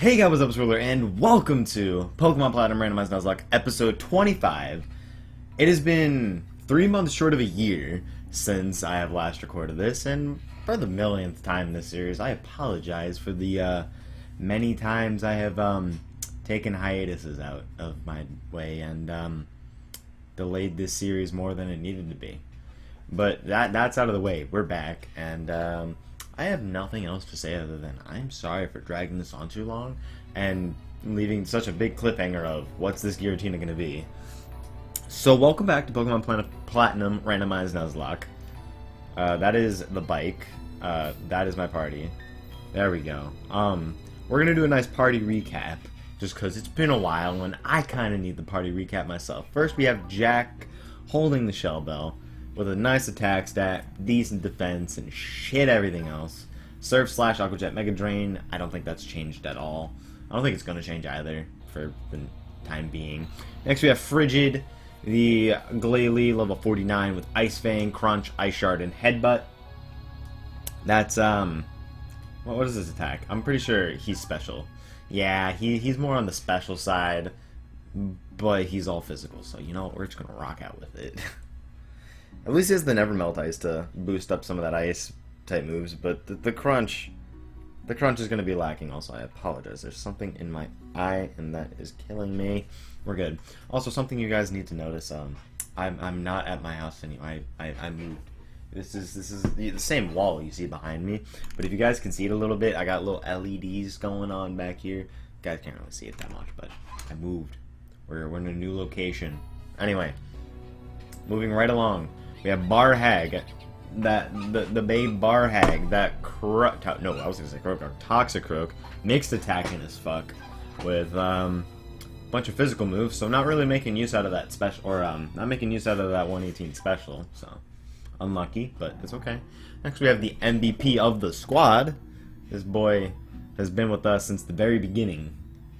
Hey guys, what's up, Swirler, and welcome to Pokemon Platinum Randomized Nuzlocke, episode 25. It has been 3 months short of a year since I have last recorded this, and for the millionth time in this series, I apologize for the many times I have taken hiatuses out of my way and delayed this series more than it needed to be. But that's out of the way. We're back, and I have nothing else to say other than I'm sorry for dragging this on too long and leaving such a big cliffhanger of what's this Giratina going to be. So welcome back to Pokemon Platinum Randomized Nuzlocke. That is the bike. That is my party. There we go. We're going to do a nice party recap just because it's been a while and I kind of need the party recap myself. First we have Jack holding the Shell Bell, with a nice attack stat, decent defense, and shit everything else. Surf Slash, Aqua Jet, Mega Drain, I don't think that's changed at all. I don't think it's going to change either for the time being. Next we have Frigid, the Glalie, level 49 with Ice Fang, Crunch, Ice Shard, and Headbutt. That's, what is his attack? I'm pretty sure he's special. Yeah, he's more on the special side, but he's all physical, so you know what, we're just going to rock out with it. At least he has the Never Melt Ice to boost up some of that ice type moves, but the crunch is going to be lacking also. I apologize. There's something in my eye, and that is killing me. We're good. Also, something you guys need to notice, I'm not at my house anymore. I moved. This is the same wall you see behind me, but if you guys can see it a little bit, I got little LEDs going on back here. You guys can't really see it that much, but I moved. We're in a new location. Anyway, moving right along. We have Bar Hag, the babe Bar Hag, that Toxicroak, mixed attacking as fuck, with a bunch of physical moves, so not really making use out of that special, or not making use out of that 118 special, so unlucky, but it's okay. Next we have the MVP of the squad. This boy has been with us since the very beginning,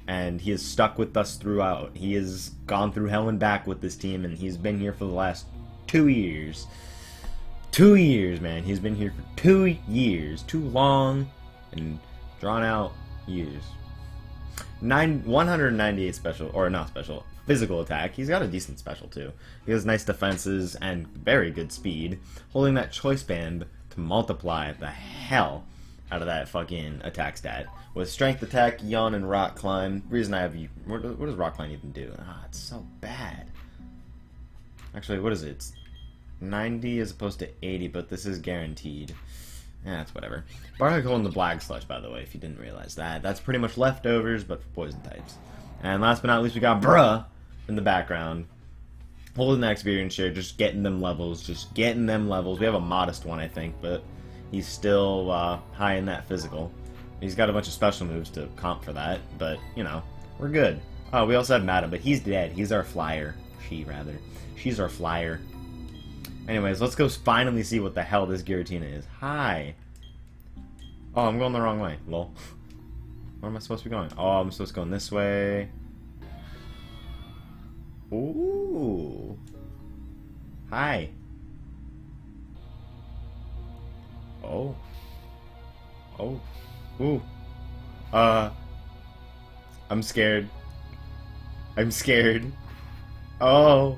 and he has stuck with us throughout. He has gone through hell and back with this team, and he's been here for the last 2 years. 2 years, man. He's been here for 2 years. Too long and drawn out years. 198 special, or not special, physical attack. He's got a decent special too. He has nice defenses and very good speed. Holding that choice band to multiply the hell out of that fucking attack stat. With strength attack, yawn, and rock climb. Reason I have you. What does rock climb even do? Ah, it's so bad. Actually, what is it? It's 90 as opposed to 80, but this is guaranteed. Yeah, it's whatever. Barnacle and the Black Sludge, by the way, if you didn't realize that. That's pretty much leftovers, but for poison types. And last but not least, we got Bruh in the background. Holding that experience share, just getting them levels, just getting them levels. We have a modest one, I think, but he's still high in that physical. He's got a bunch of special moves to comp for that, but, you know, we're good. Oh, we also have Madam, but he's dead. He's our flyer. She, rather. She's our flyer. Anyways, let's go finally see what the hell this Giratina is. Hi! Oh, I'm going the wrong way. Lol. Where am I supposed to be going? Oh, I'm supposed to be going this way. Ooh! Hi! Oh. Oh. Ooh. I'm scared. I'm scared. Oh.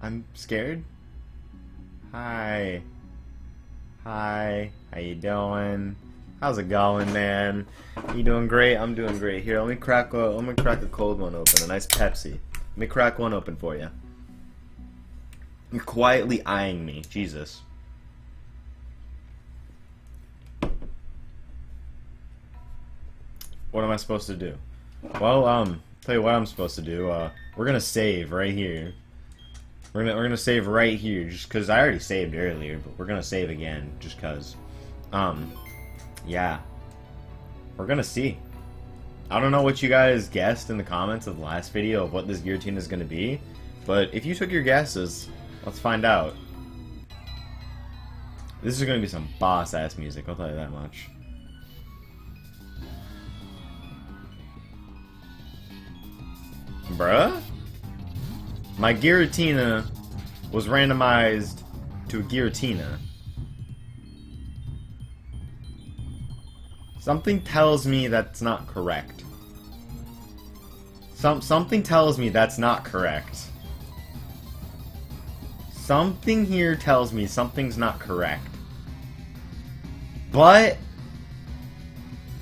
I'm scared? Hi. Hi. How you doing? How's it going, man? You doing great? I'm doing great. Here, let me crack a cold one open, a nice Pepsi. Let me crack one open for you. You're quietly eyeing me. Jesus. What am I supposed to do? Well, tell you what I'm supposed to do. We're gonna save right here. We're gonna save right here, just cause I already saved earlier, but we're gonna save again, just cause. Yeah. We're gonna see. I don't know what you guys guessed in the comments of the last video of what this Giratina is gonna be, but if you took your guesses, let's find out. This is gonna be some boss ass music. I'll tell you that much. Bruh? My Giratina was randomized to a Giratina. It's Something tells me that's not correct. Something tells me that's not correct. Something here tells me something's not correct. But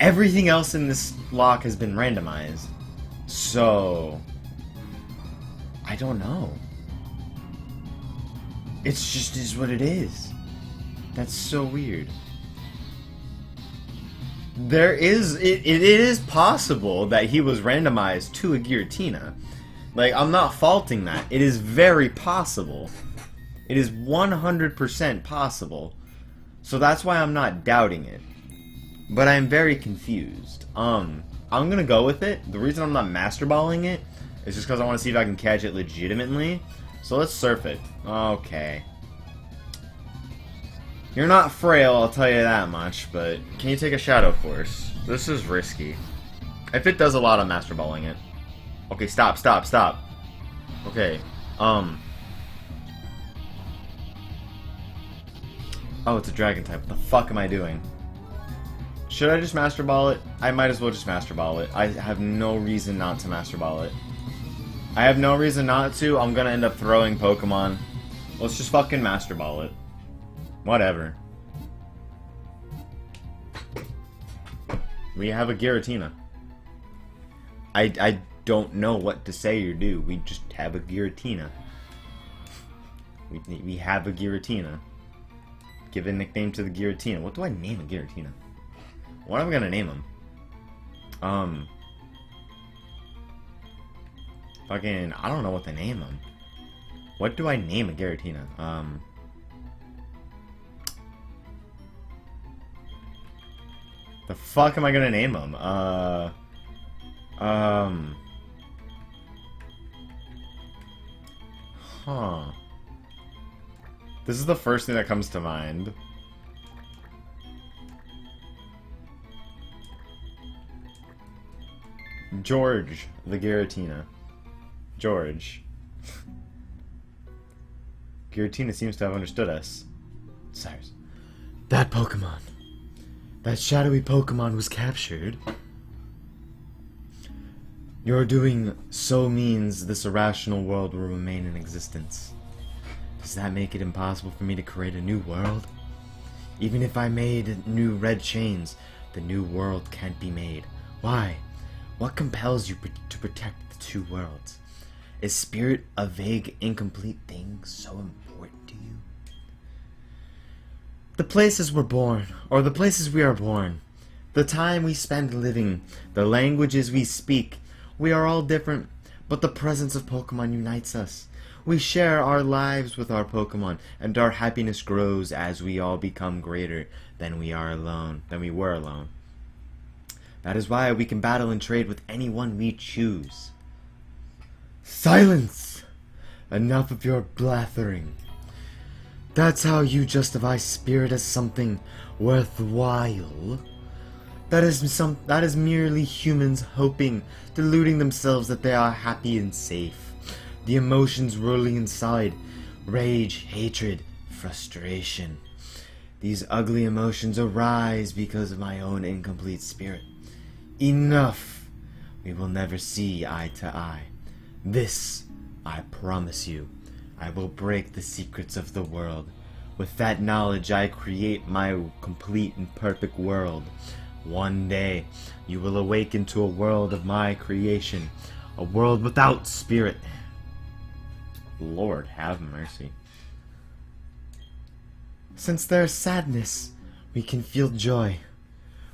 everything else in this lock has been randomized. So I don't know. It's just is what it is. That's so weird. There is it is possible that he was randomized to a Giratina. Like, I'm not faulting that. It is very possible. It is 100% possible. So that's why I'm not doubting it. But I'm very confused. I'm gonna go with it. The reason I'm not master balling it is just because I want to see if I can catch it legitimately. So let's surf it. Okay. You're not frail, I'll tell you that much, but can you take a Shadow Force? This is risky. If it does a lot, I'm master balling it. Okay, stop, stop, stop. Okay, oh, it's a dragon type. What the fuck am I doing? Should I just master ball it? I might as well just master ball it. I have no reason not to master ball it. I have no reason not to. I'm gonna end up throwing Pokemon. Let's just fucking master ball it. Whatever. We have a Giratina. I don't know what to say or do. We just have a Giratina. We have a Giratina. Give a nickname to the Giratina. What do I name a Giratina? What am I gonna name him? Fucking, I don't know what to name him. What do I name a Giratina? The fuck am I gonna name him? Huh. This is the first thing that comes to mind. George, the Giratina. George. Giratina seems to have understood us. Cyrus. That Pokemon. That shadowy Pokemon was captured. Your doing so means this irrational world will remain in existence. Does that make it impossible for me to create a new world? Even if I made new red chains, the new world can't be made. Why? What compels you to protect the two worlds? Is spirit a vague, incomplete thing so important to you? The places we're born, or the places we are born, the time we spend living, the languages we speak, we are all different, but the presence of Pokemon unites us. We share our lives with our Pokemon, and our happiness grows as we all become greater than we were alone. That is why we can battle and trade with anyone we choose. Silence! Enough of your blathering. That's how you justify spirit as something worthwhile. That is merely humans hoping, deluding themselves that they are happy and safe. The emotions rolling inside, rage, hatred, frustration. These ugly emotions arise because of my own incomplete spirit. Enough! We will never see eye to eye. This, I promise you. I will break the secrets of the world. With that knowledge, I create my complete and perfect world. One day, you will awaken to a world of my creation. A world without spirit. Lord, have mercy. Since there is sadness, we can feel joy.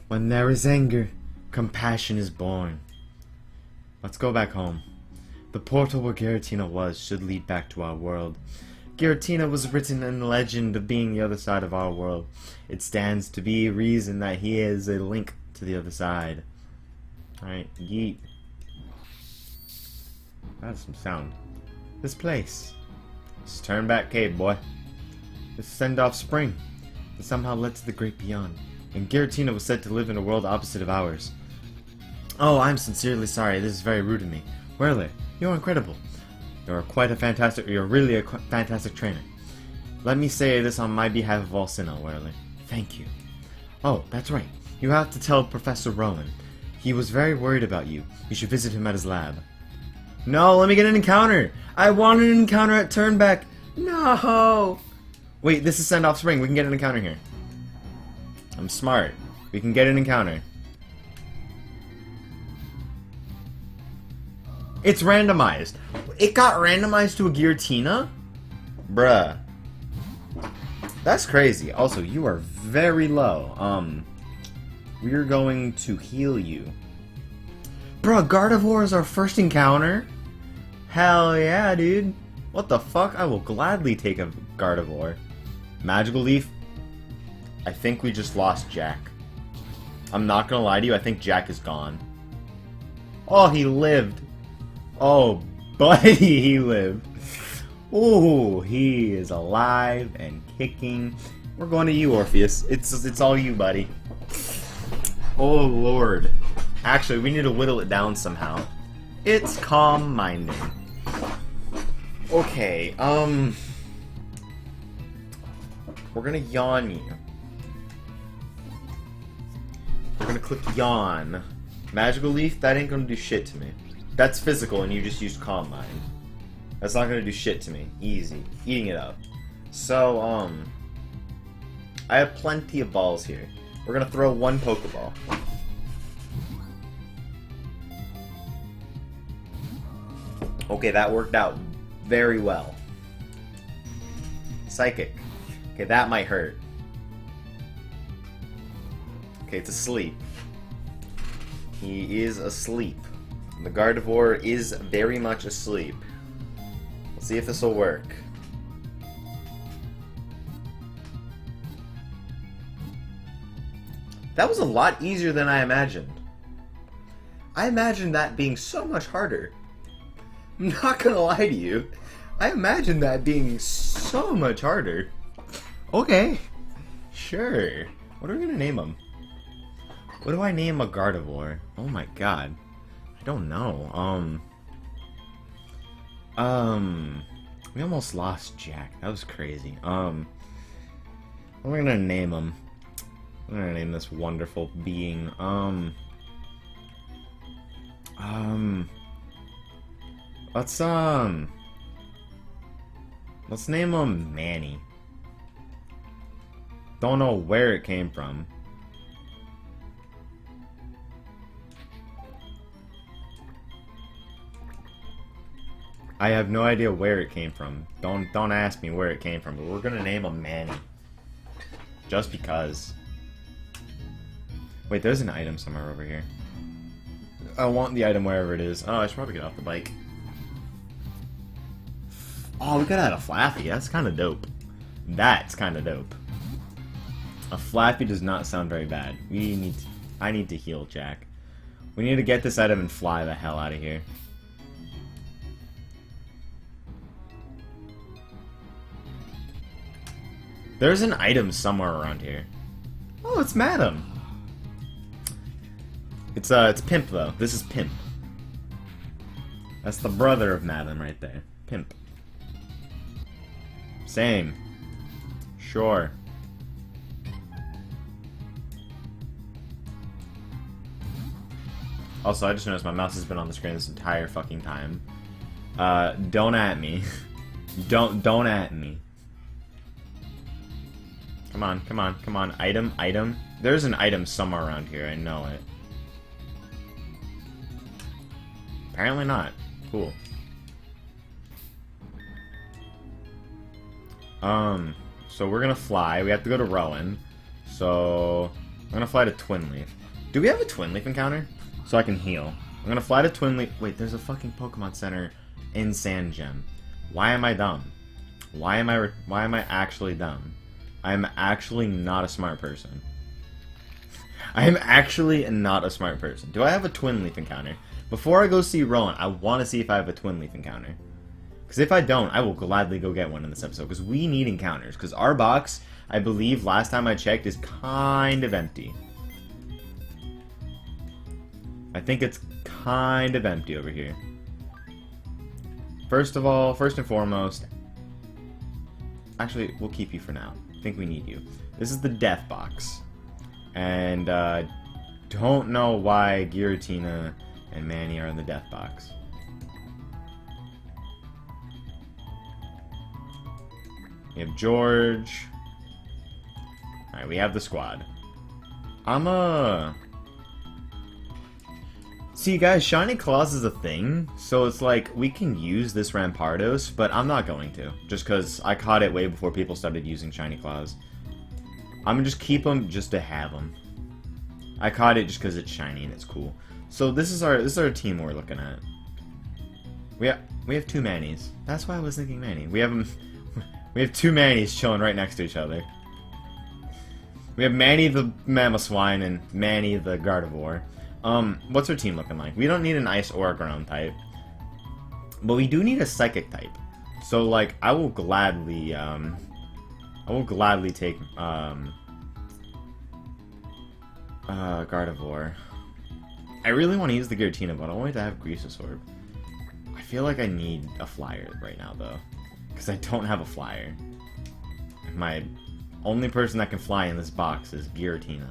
When there is anger, compassion is born. Let's go back home. The portal where Giratina was should lead back to our world. Giratina was written in the legend of being the other side of our world. It stands to be reason that he is a link to the other side. Alright, yeet. That's some sound. This place. This turn back cave, boy. This send off spring that somehow led to the great beyond. And Giratina was said to live in a world opposite of ours. Oh, I'm sincerely sorry. This is very rude of me. Whirler, you're incredible. You're really a fantastic trainer. Let me say this on my behalf of all Sinnoh, Whirler. Thank you. Oh, that's right. You have to tell Professor Rowan. He was very worried about you. You should visit him at his lab. No, let me get an encounter! I wanted an encounter at Turnback! No! Wait, this is Send-Off Spring. We can get an encounter here. I'm smart. We can get an encounter. It's randomized. It got randomized to a Giratina? Bruh. That's crazy. Also, you are very low. We're going to heal you. Bruh, Gardevoir is our first encounter? Hell yeah, dude. What the fuck? I will gladly take a Gardevoir. Magical Leaf? I think we just lost Jack. I'm not gonna lie to you, I think Jack is gone. Oh, he lived. Oh, buddy, he lived. Ooh, he is alive and kicking. We're going to you, Orpheus. It's all you, buddy. Oh, Lord. Actually, we need to whittle it down somehow. It's calm minding. Okay, we're gonna yawn you. We're gonna click yawn. Magical Leaf, that ain't gonna do shit to me. That's physical and you just used Calm Mind. That's not gonna do shit to me. Easy. Eating it up. So, I have plenty of balls here. We're gonna throw one Pokeball. Okay, that worked out very well. Psychic. Okay, that might hurt. Okay, it's asleep. He is asleep. The Gardevoir is very much asleep. Let's see if this will work. That was a lot easier than I imagined. I imagined that being so much harder. I'm not gonna lie to you. I imagined that being so much harder. Okay. Sure. What are we gonna name him? What do I name a Gardevoir? Oh my god. I don't know. We almost lost Jack. That was crazy. What am I gonna name him? I'm gonna name this wonderful being. Let's name him Manny. Don't know where it came from. I have no idea where it came from. Don't ask me where it came from, but we're gonna name him Manny. Just because. Wait, there's an item somewhere over here. I want the item wherever it is. Oh, I should probably get off the bike. Oh, we gotta add a Flappy. That's kinda dope. That's kinda dope. A Flappy does not sound very bad. I need to heal Jack. We need to get this item and fly the hell out of here. There's an item somewhere around here. Oh, it's Madam. It's Pimp though. This is Pimp. That's the brother of Madam right there. Pimp. Same. Sure. Also, I just noticed my mouse has been on the screen this entire fucking time. Don't at me. Don't at me. Come on, come on, come on. Item, item. There's an item somewhere around here, I know it. Apparently not. Cool. So we're gonna fly. We have to go to Rowan. So I'm gonna fly to Twinleaf. Do we have a Twinleaf encounter? So I can heal. I'm gonna fly to Twinleaf. Wait, there's a fucking Pokemon Center in Sandgem. Why am I dumb? Why am I actually dumb? I'm actually not a smart person. I'm actually not a smart person. Do I have a Twinleaf encounter? Before I go see Rowan, I want to see if I have a Twinleaf encounter. Because if I don't, I will gladly go get one in this episode. Because we need encounters. Because our box, I believe, last time I checked, is kind of empty. I think it's kind of empty over here. First of all, first and foremost... Actually, we'll keep you for now. I think we need you. This is the death box. And don't know why Giratina and Manny are in the death box. We have George. Alright, we have the squad. See, guys, Shiny Claws is a thing, so it's like, we can use this Rampardos, but I'm not going to. Just because I caught it way before people started using Shiny Claws. I'm gonna just keep them just to have them. I caught it just because it's shiny and it's cool. So this is our team we're looking at. We have two Mannies. That's why I was thinking Manny. We have two Mannies chilling right next to each other. We have Manny the Mammoth Swine and Manny the Gardevoir. What's our team looking like? We don't need an ice or a ground type. But we do need a psychic type. So, like, I will gladly take, Gardevoir. I really want to use the Giratina, but I wanted to have Griseous Orb. I feel like I need a flyer right now, though. Because I don't have a flyer. My only person that can fly in this box is Giratina.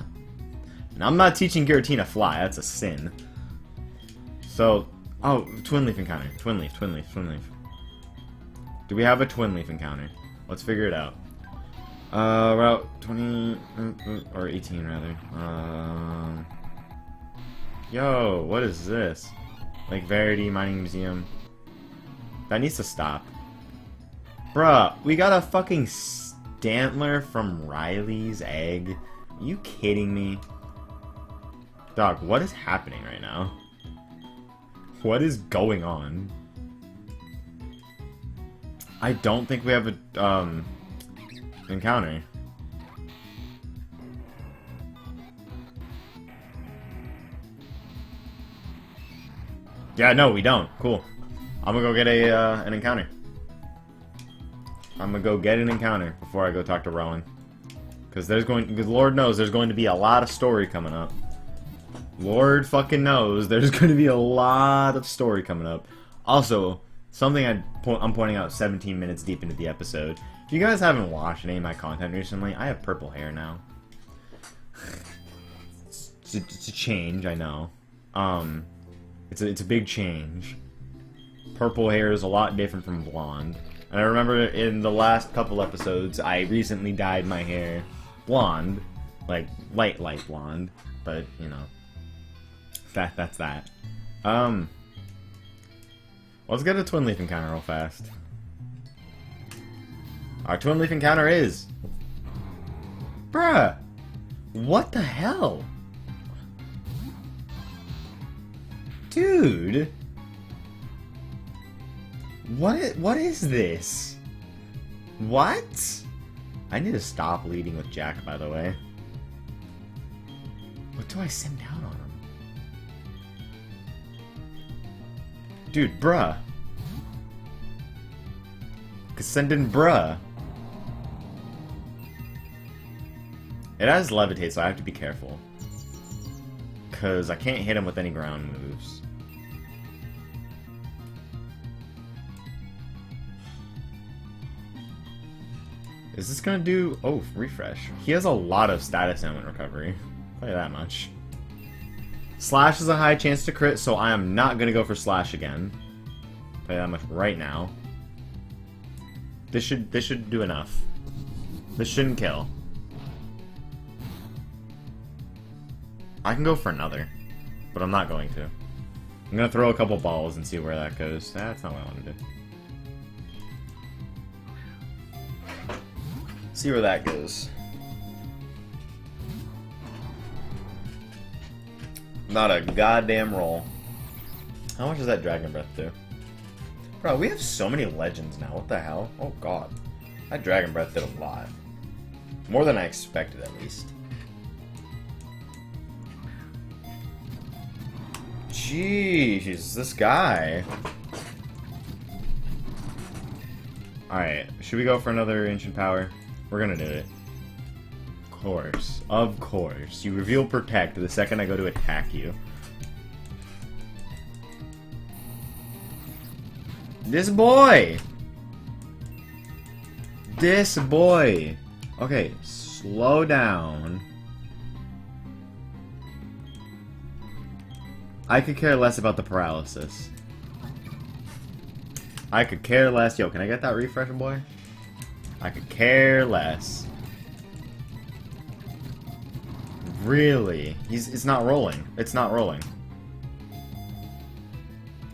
And I'm not teaching Giratina fly, that's a sin. So, oh, Twin Leaf encounter. Twin Leaf. Do we have a Twin Leaf encounter? Let's figure it out. Route 20, or 18 rather. Yo, what is this? Like Verity Mining Museum. That needs to stop. Bruh, we got a fucking Stantler from Riley's Egg. Are you kidding me? Dog, what is happening right now? What is going on? I don't think we have a, encounter. Yeah, no, we don't. Cool. I'm gonna go get a, an encounter. I'm gonna go get an encounter before I go talk to Rowan. Because because Lord knows there's going to be a lot of story coming up. Lord fucking knows there's going to be a lot of story coming up. Also, something I'm pointing out 17 minutes deep into the episode. If you guys haven't watched any of my content recently, I have purple hair now. It's a change, I know. It's a big change. Purple hair is a lot different from blonde. And I remember in the last couple episodes, I recently dyed my hair blonde. Like, light blonde. But, you know. That's that. Let's get a Twin Leaf encounter real fast. Our Twin Leaf encounter is... Bruh! What the hell? Dude! What is this? What? I need to stop leading with Jack, by the way. What do I send down on him? Dude, bruh. Send in bruh. It has levitate, so I have to be careful. Because I can't hit him with any ground moves. Is this gonna do... Oh, refresh. He has a lot of status ailment recovery. I'll tell you that much. Slash is a high chance to crit, so I am not going to go for Slash again. Play that much right now. This should do enough. This shouldn't kill. I can go for another, but I'm not going to. I'm going to throw a couple balls and see where that goes. That's not what I want to do. See where that goes. Not a goddamn roll. How much does that Dragon Breath do? Bro, we have so many legends now. What the hell? Oh, God. That Dragon Breath did a lot. More than I expected, at least. Jeez, this guy. Alright, should we go for another Ancient Power? We're gonna do it. Of course. You reveal Protect the second I go to attack you. This boy! Okay, slow down. I could care less about the paralysis. I could care less. Yo, can I get that refreshing boy? I could care less. Really? It's not rolling. It's not rolling.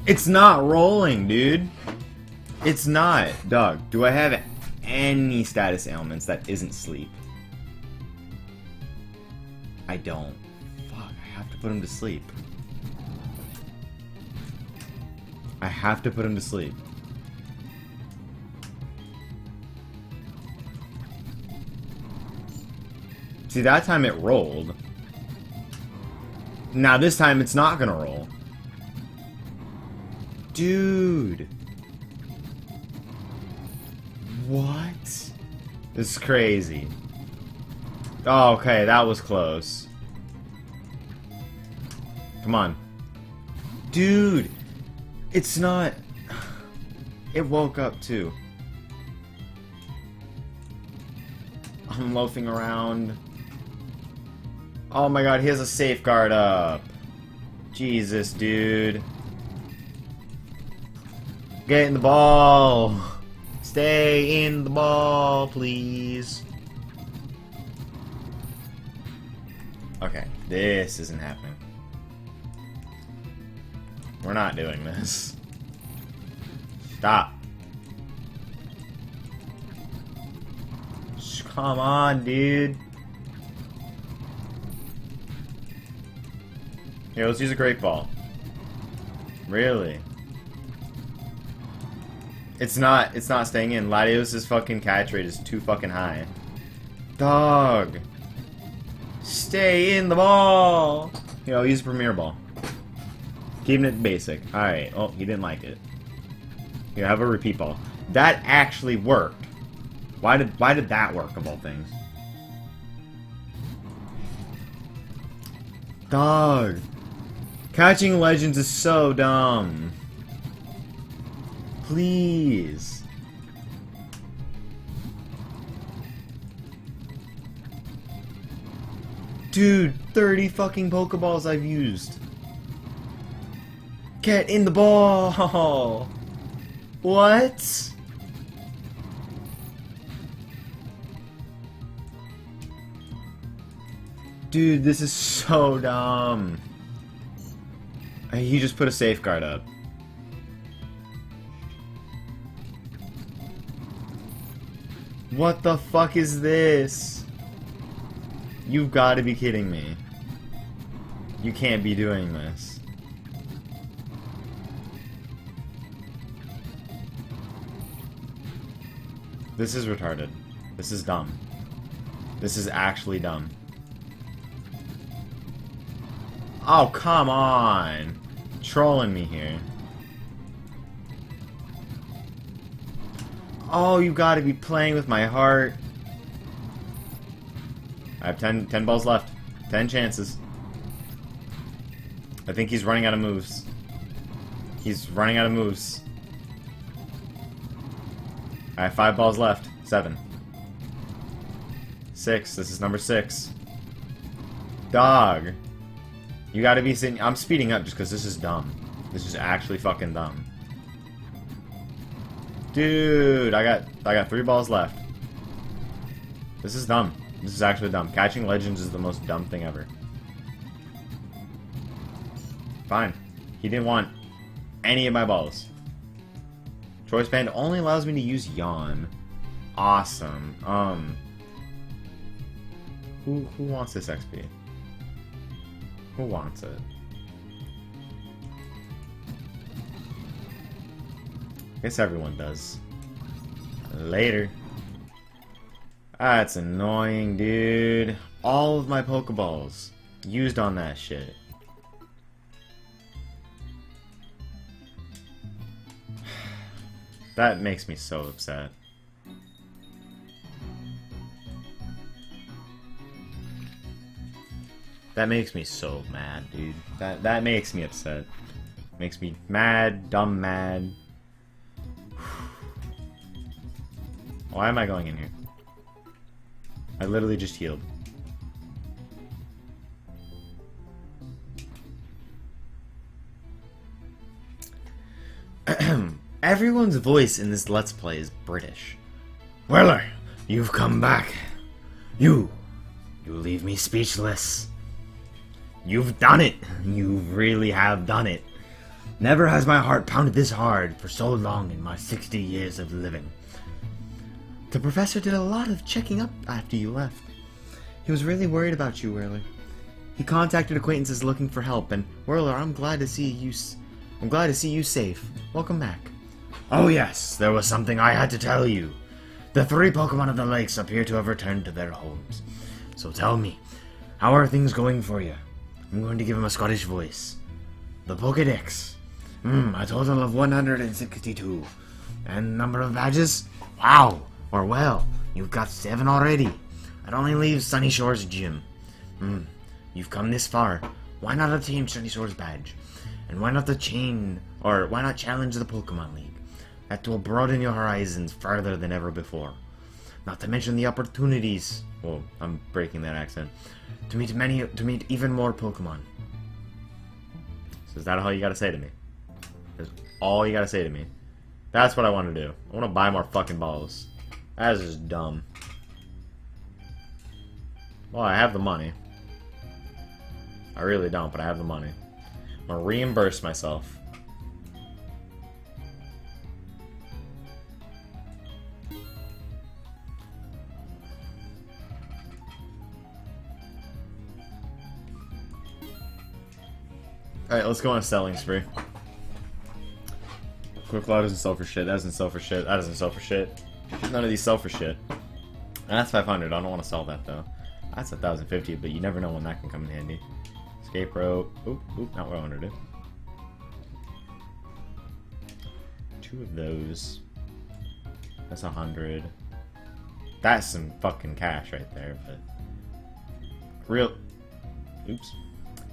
It's not rolling, dude. It's not. Dog, do I have any status ailments that isn't sleep? I don't. Fuck, I have to put him to sleep. I have to put him to sleep. See, that time it rolled. Now this time it's not gonna roll. Dude. What? This is crazy. Oh, okay, that was close. Come on. Dude. It's not... It woke up too. I'm loafing around. Oh my god, he has a safeguard up. Jesus, dude. Get in the ball. Stay in the ball, please. Okay, this isn't happening. We're not doing this. Stop. Come on, dude. Here, let's use a great ball. Really? It's not staying in. Latios' fucking catch rate is too fucking high. Dog. Stay in the ball. Here, I'll use a premier ball. Keeping it basic. Alright. Oh, he didn't like it. Here, have a repeat ball. That actually worked. Why did that work, of all things? Dog. Catching legends is so dumb. Please. Dude, 30 fucking Pokeballs I've used. Get in the ball. What? Dude, this is so dumb. He just put a safeguard up. What the fuck is this? You've got to be kidding me. You can't be doing this. This is retarded. This is dumb. This is actually dumb. Oh, come on. Trolling me here. Oh, you gotta be playing with my heart. I have 10 balls left. 10 chances. I think he's running out of moves. He's running out of moves. I have 5 balls left. 7. 6. This is number 6. Dog. You gotta be sitting... I'm speeding up just because this is dumb. This is actually fucking dumb. Dude, I got 3 balls left. This is dumb. This is actually dumb. Catching legends is the most dumb thing ever. Fine. He didn't want any of my balls. Choice band only allows me to use yawn. Awesome. Who wants this XP? Who wants it? I guess everyone does. Later. That's annoying, dude. All of my Pokeballs used on that shit. That makes me so upset. That makes me so mad, dude. That makes me upset. Makes me mad, dumb mad. Why am I going in here? I literally just healed. Everyone's voice in this Let's Play is British. Weller, you've come back. You leave me speechless. You've done it. You really have done it. Never has my heart pounded this hard for so long in my 60 years of living. The professor did a lot of checking up after you left. He was really worried about you, Whirler. He contacted acquaintances looking for help, and Whirler, I'm glad to see you safe. Welcome back. Oh yes, there was something I had to tell you. The three Pokemon of the lakes appear to have returned to their homes. So tell me, how are things going for you? I'm going to give him a Scottish voice. The Pokédex. A total of 162. And number of badges? Wow! Or well, you've got 7 already. It only leaves Sunnyshore's gym. You've come this far. Why not obtain Sunnyshore's badge? And why not why not challenge the Pokemon League? That will broaden your horizons farther than ever before. Not to mention the opportunities. Well, I'm breaking that accent. To meet even more Pokemon. So is that all you gotta say to me? That's all you gotta say to me. That's what I want to do. I want to buy more fucking balls. That is just dumb. Well, I have the money. I really don't, but I have the money. I'm gonna reimburse myself. Alright, let's go on a selling spree. Quicklaw doesn't sell for shit, that doesn't sell for shit, that doesn't sell for shit. None of these sell for shit. That's 500, I don't want to sell that though. That's 1,050, but you never know when that can come in handy. Escape rope. Oop, not what I wanted to do. 2 of those. That's 100. That's some fucking cash right there, but...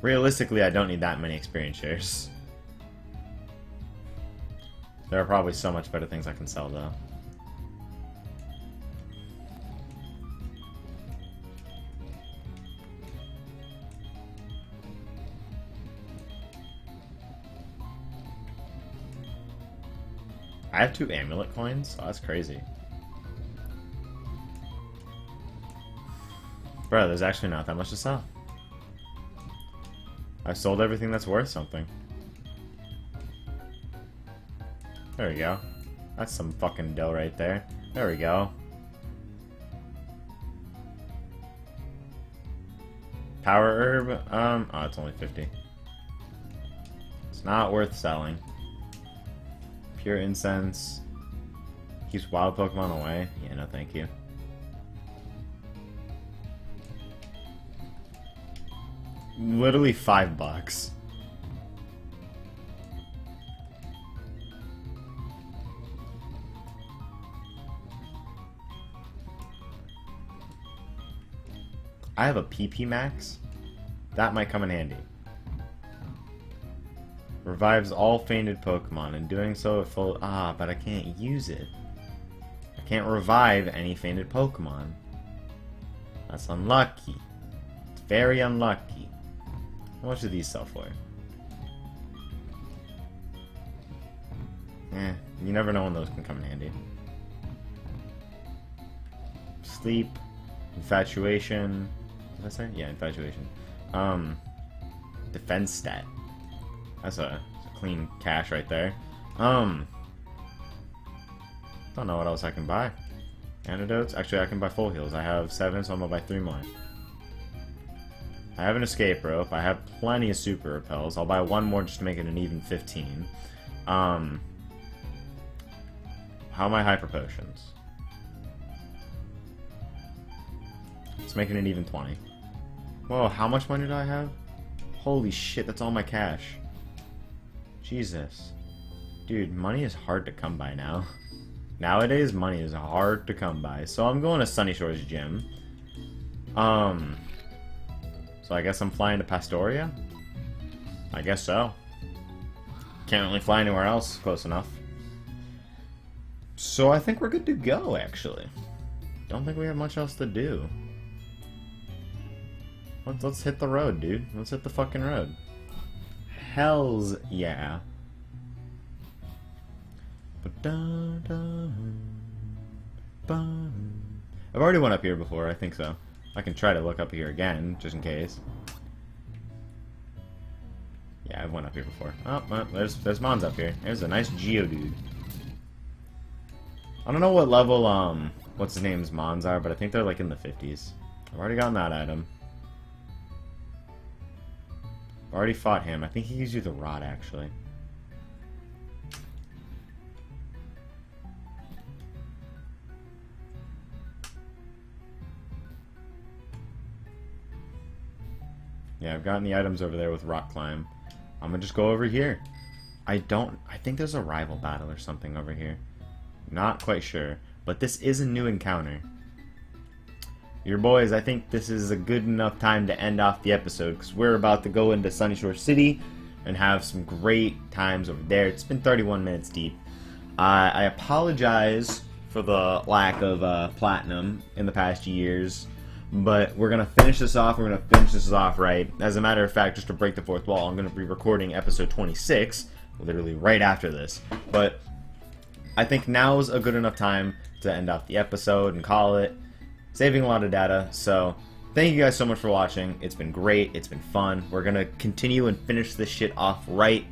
Realistically, I don't need that many experience shares. There are probably so much better things I can sell, though. I have 2 amulet coins? Oh, that's crazy. Bro, there's actually not that much to sell. I've sold everything that's worth something. There we go. That's some fucking dough right there. There we go. Power herb, oh, it's only 50. It's not worth selling. Pure incense. Keeps wild Pokemon away. Yeah, no thank you. Literally $5. I have a PP max. That might come in handy. Revives all fainted Pokemon, and doing so it full. Ah, but I can't use it. I can't revive any fainted Pokemon. That's unlucky. It's very unlucky. How much do these sell for? You never know when those can come in handy. Sleep, infatuation. Did I say? Yeah, infatuation. Defense stat. That's a clean cash right there. Don't know what else I can buy. Antidotes? Actually, I can buy full heals. I have 7, so I'm gonna buy 3 more. I have an escape rope. I have plenty of super repels. I'll buy 1 more just to make it an even 15. How are my hyper potions? Let's make it an even 20. Whoa, how much money do I have? Holy shit, that's all my cash. Jesus. Dude, money is hard to come by now. Nowadays, money is hard to come by. So I'm going to Sunnyshore's gym. So I guess I'm flying to Pastoria? I guess so. Can't really fly anywhere else close enough. So I think we're good to go, actually. Don't think we have much else to do. Let's hit the road, dude. Let's hit the fucking road. Hells yeah. I've already went up here before, I think so. I can try to look up here again, just in case. Yeah, I've went up here before. Oh, well, there's Mons up here. There's a nice Geodude. I don't know what level, what's his name's Mons are, but I think they're like in the 50s. I've already gotten that item. I've already fought him. I think he gives you the rod, actually. Yeah, I've gotten the items over there with rock climb. I'm gonna just go over here. I think there's a rival battle or something over here. Not quite sure, but this is a new encounter. Your boys, I think this is a good enough time to end off the episode because we're about to go into Sunnyshore City and have some great times over there. It's been 31 minutes deep. I apologize for the lack of platinum in the past years. But we're going to finish this off. We're going to finish this off right. As a matter of fact, just to break the fourth wall, I'm going to be recording episode 26, literally right after this. But I think now is a good enough time to end off the episode and call it. Saving a lot of data. So thank you guys so much for watching. It's been great. It's been fun. We're going to continue and finish this shit off right.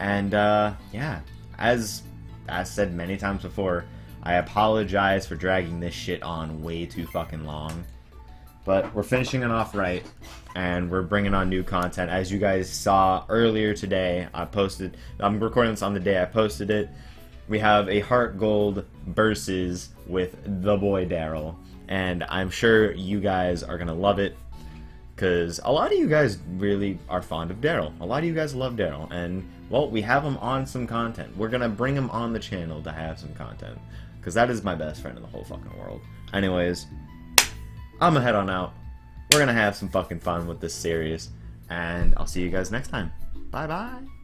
And yeah, as said many times before, I apologize for dragging this shit on way too fucking long. But we're finishing it off right, and we're bringing on new content. As you guys saw earlier today, I'm recording this on the day I posted it. We have a Heart Gold versus with the boy Daryl, and I'm sure you guys are going to love it, because a lot of you guys really are fond of Daryl. A lot of you guys love Daryl, and, well, we have him on some content. We're going to bring him on the channel to have some content, because that is my best friend in the whole fucking world. Anyways, I'm gonna head on out. We're gonna have some fucking fun with this series, and I'll see you guys next time. Bye bye.